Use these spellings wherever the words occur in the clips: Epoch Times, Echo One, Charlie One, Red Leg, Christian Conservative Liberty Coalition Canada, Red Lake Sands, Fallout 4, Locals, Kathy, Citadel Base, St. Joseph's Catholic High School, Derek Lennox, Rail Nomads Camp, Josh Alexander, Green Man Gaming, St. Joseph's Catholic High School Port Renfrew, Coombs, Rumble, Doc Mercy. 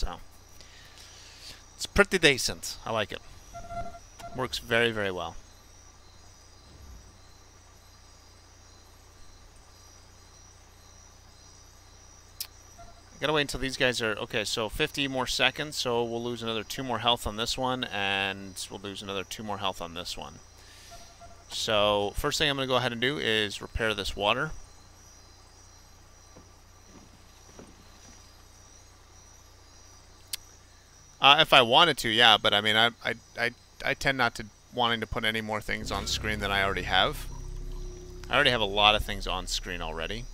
So it's pretty decent. I like it. Works very, very well. Gotta wait until these guys are... Okay, so 50 more seconds, so we'll lose another 2 more health on this one, and we'll lose another 2 more health on this one. So, first thing I'm going to go ahead and do is repair this water. If I wanted to, yeah, but I mean, I tend not to wanting to put any more things on screen than I already have. I already have a lot of things on screen already.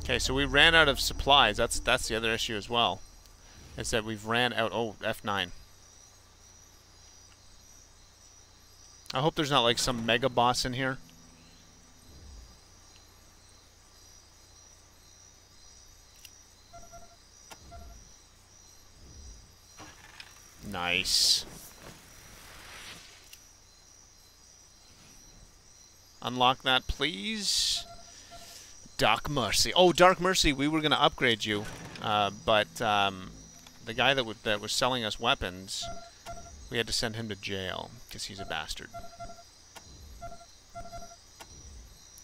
Okay, so we ran out of supplies. That's the other issue as well. Is that we've ran out... Oh, F9. I hope there's not, like, some mega boss in here. Nice. Unlock that, please. Doc Mercy. Oh, Doc Mercy, we were going to upgrade you, but the guy that was selling us weapons, we had to send him to jail because he's a bastard.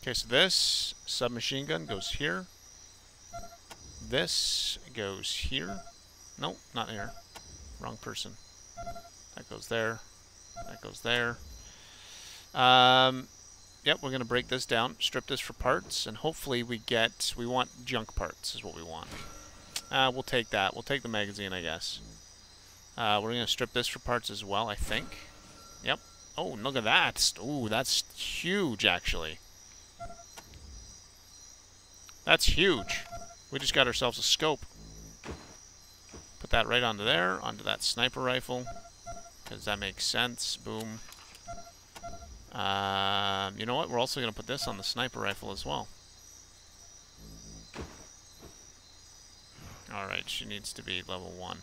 Okay, so this submachine gun goes here. This goes here. Nope, not here. Wrong person. That goes there. That goes there. Yep, we're going to break this down, strip this for parts, and hopefully we get... We want junk parts is what we want. We'll take that. We'll take the magazine, I guess. We're going to strip this for parts as well, I think. Yep. Oh, look at that. Ooh, that's huge, actually. That's huge. We just got ourselves a scope. Put that right onto there, onto that sniper rifle, because that makes sense. Boom. You know what? We're also going to put this on the sniper rifle as well. Alright, she needs to be level 1.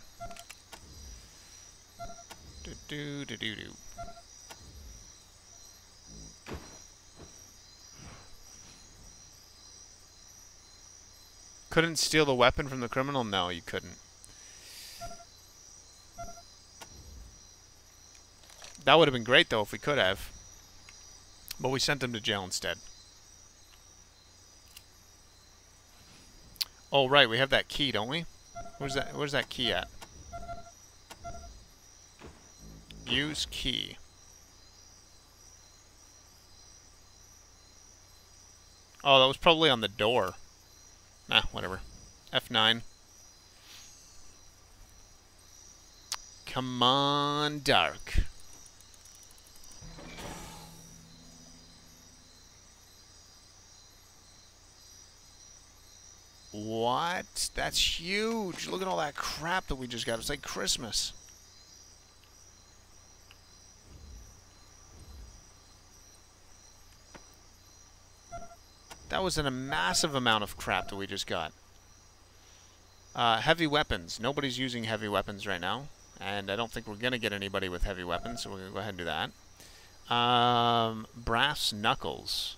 Do-do-do-do-do. Couldn't steal the weapon from the criminal? No, you couldn't. That would have been great, though, if we could have. But we sent them to jail instead. Oh, right. We have that key, don't we? Where's that key at? Use key. Oh, that was probably on the door. Nah, whatever. F9. Come on, Dark. What? That's huge. Look at all that crap that we just got. It's like Christmas. That was a massive amount of crap that we just got. Heavy weapons. Nobody's using heavy weapons right now. And I don't think we're going to get anybody with heavy weapons, so we're going to go ahead and do that. Brass knuckles.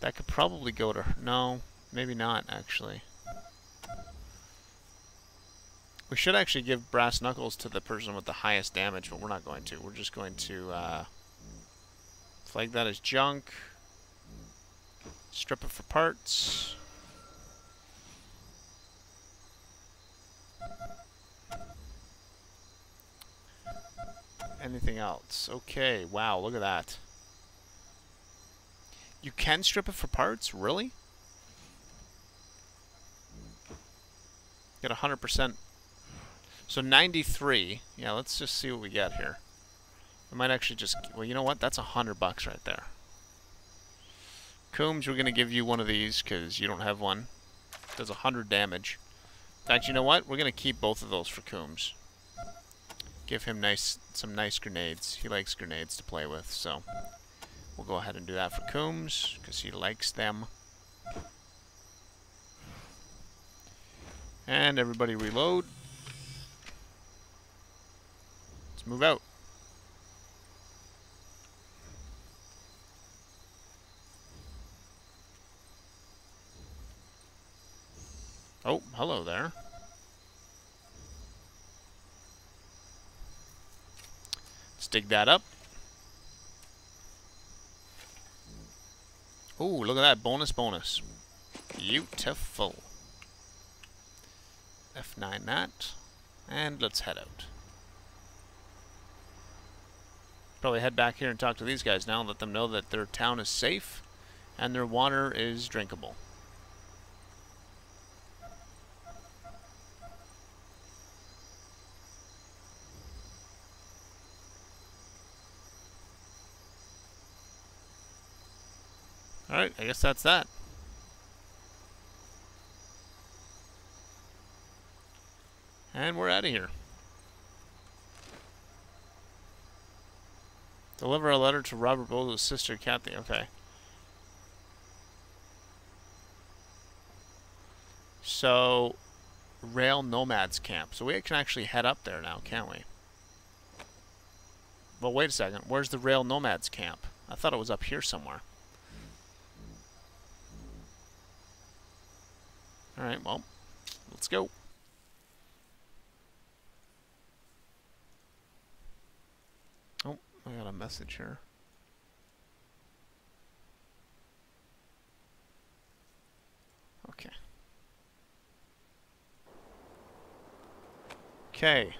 That could probably go to her. No, maybe not, actually. We should actually give brass knuckles to the person with the highest damage, but we're not going to. We're just going to flag that as junk. Strip it for parts. Anything else? Okay, wow, look at that. You can strip it for parts? Really? Get 100%. So 93. Yeah, let's just see what we get here. We might actually just... Well, you know what? That's $100 right there. Coombs, we're going to give you one of these because you don't have one. It does 100 damage. In fact, you know what? We're going to keep both of those for Coombs. Give him some nice grenades. He likes grenades to play with, so... We'll go ahead and do that for Coombs, because he likes them. And everybody reload. Let's move out. Oh, hello there. Let's dig that up. Oh, look at that. Bonus. Beautiful. F9 that. And let's head out. Probably head back here and talk to these guys now and let them know that their town is safe and their water is drinkable. Alright, I guess that's that. And we're out of here. Deliver a letter to Robert Bozo's sister, Kathy. Okay. So, Rail Nomads Camp. So we can actually head up there now, can't we? Well, wait a second. Where's the Rail Nomads Camp? I thought it was up here somewhere. Alright, well, let's go. Oh, I got a message here. Okay. Okay.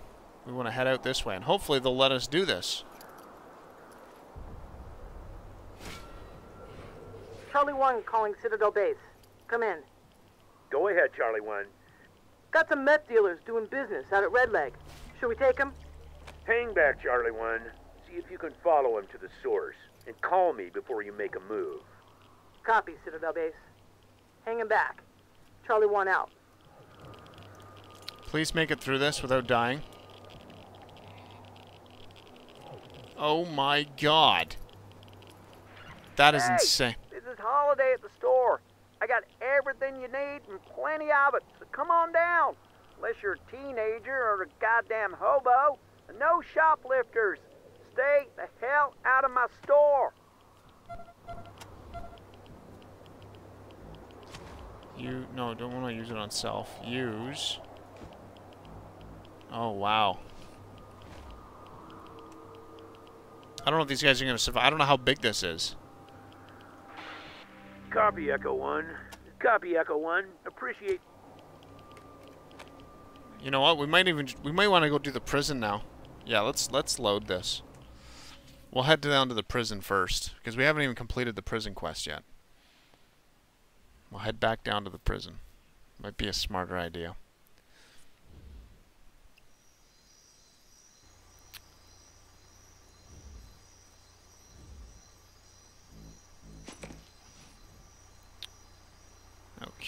We want to head out this way, and hopefully they'll let us do this. Charlie One calling Citadel Base. Come in. Go ahead, Charlie One. Got some meth dealers doing business out at Red Leg. Should we take them? Hang back, Charlie One. See if you can follow him to the source. And call me before you make a move. Copy, Citadel Base. Hang him back. Charlie One out. Please make it through this without dying. Oh my god. That is insane. This is Holiday at the store. I got everything you need and plenty of it, so come on down. Unless you're a teenager or a goddamn hobo, and no shoplifters. Stay the hell out of my store. You, no, don't want to use it on self. Use. Oh, wow. I don't know if these guys are going to survive. I don't know how big this is. Copy, Echo One. Copy, Echo One. Appreciate. You know what? We might want to go do the prison now. Yeah, let's load this. We'll head down to the prison first because we haven't even completed the prison quest yet. We'll head back down to the prison. Might be a smarter idea.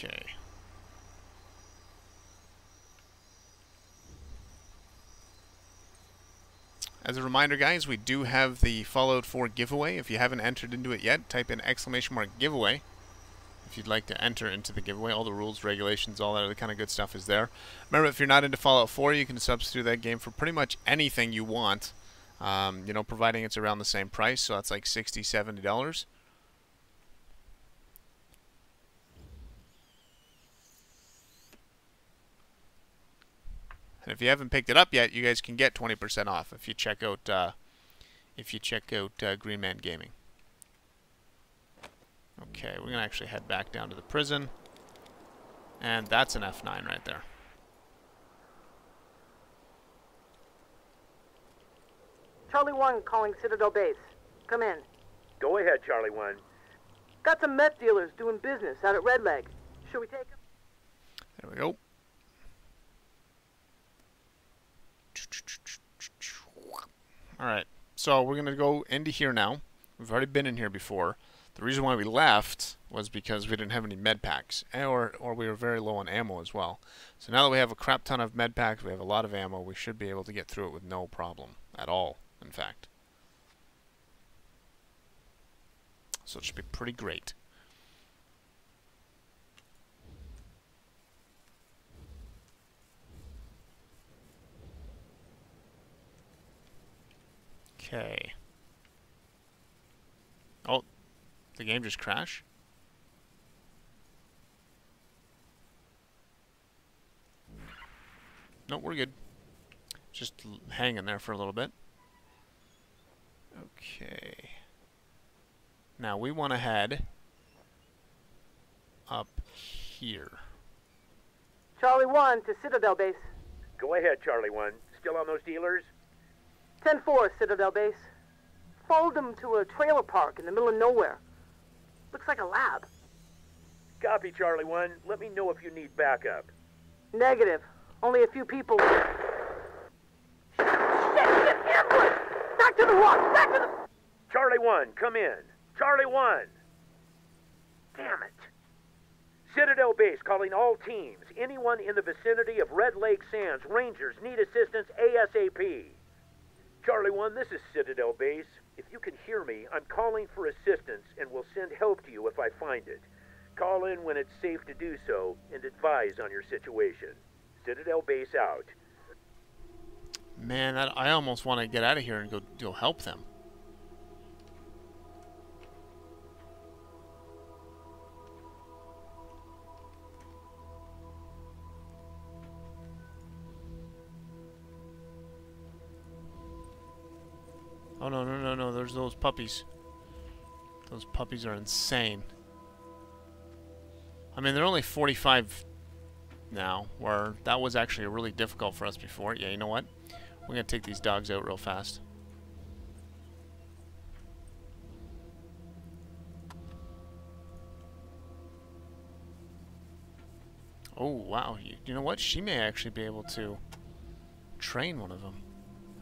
Okay. As a reminder, guys, we do have the Fallout 4 giveaway. If you haven't entered into it yet, type in !giveaway if you'd like to enter into the giveaway. All the rules, regulations, all that other kind of good stuff is there. Remember, if you're not into Fallout 4, you can substitute that game for pretty much anything you want, you know, providing it's around the same price. So that's like $60, $70. And if you haven't picked it up yet, you guys can get 20% off if you check out Green Man Gaming. Okay, we're gonna actually head back down to the prison, and that's an F9 right there. Charlie One calling Citadel Base. Come in. Go ahead, Charlie One. Got some meth dealers doing business out at Red Leg. Should we take them? There we go. Alright, so we're going to go into here now. We've already been in here before. The reason why we left was because we didn't have any med packs, or we were very low on ammo as well. So now that we have a crap ton of med packs, we have a lot of ammo, we should be able to get through it with no problem at all, in fact. So it should be pretty great. Okay. Oh, the game just crashed? No, we're good. Just hanging there for a little bit. Okay. Now we want to head up here. Charlie One to Citadel Base. Go ahead, Charlie One. Still on those dealers? 10-4, Citadel Base. Fold them to a trailer park in the middle of nowhere. Looks like a lab. Copy, Charlie One. Let me know if you need backup. Negative. Only a few people... Shit! Ambush! Back to the rock! Back to the... Charlie One, come in. Charlie One! Damn it. Citadel Base calling all teams. Anyone in the vicinity of Red Lake Sands. Rangers need assistance ASAP. Charlie One, this is Citadel Base. If you can hear me, I'm calling for assistance and will send help to you if I find it. Call in when it's safe to do so and advise on your situation. Citadel Base out. Man, I almost want to get out of here and go help them. Oh, no, no, no, no. There's those puppies. Those puppies are insane. I mean, they're only 45 now, where that was actually really difficult for us before. Yeah, you know what? We're going to take these dogs out real fast. Oh, wow. You know what? She may actually be able to train one of them.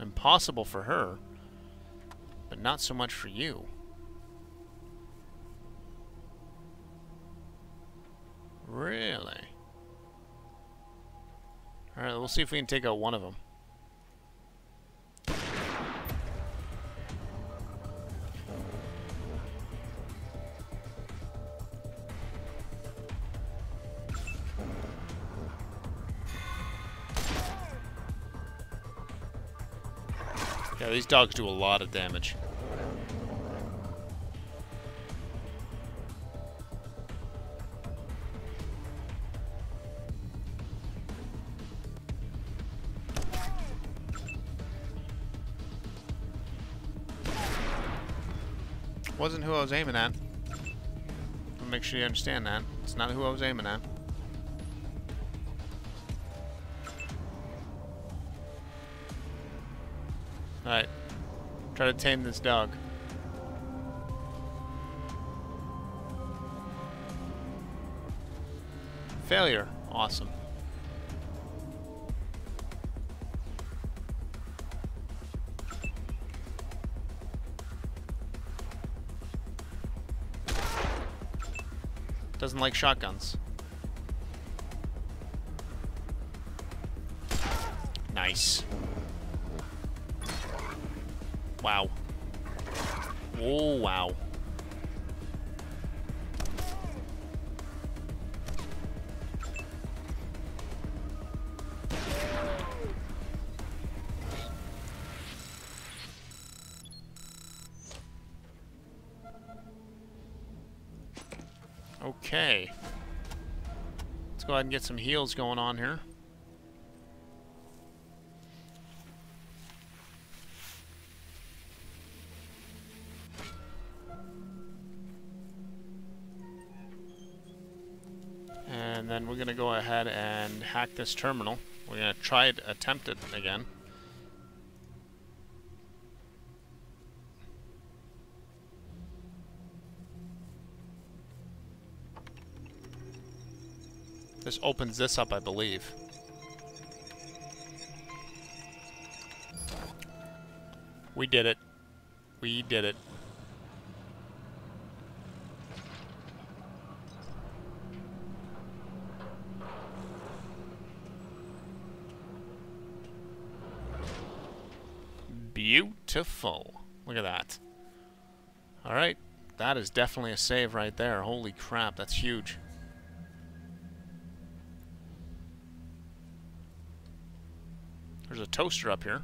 Impossible for her. But not so much for you. Really? Alright, we'll see if we can take out one of them. Yeah, these dogs do a lot of damage. Wasn't who I was aiming at. I'll make sure you understand that. It's not who I was aiming at. Alright. Try to tame this dog. Failure. Awesome. Doesn't like shotguns. Nice. Wow. Oh, wow. Okay. Let's go ahead and get some heals going on here. Then we're going to go ahead and hack this terminal. We're going to try it, attempt it again. This opens this up, I believe. We did it. We did it. Beautiful. Look at that. Alright. That is definitely a save right there. Holy crap, that's huge. There's a toaster up here.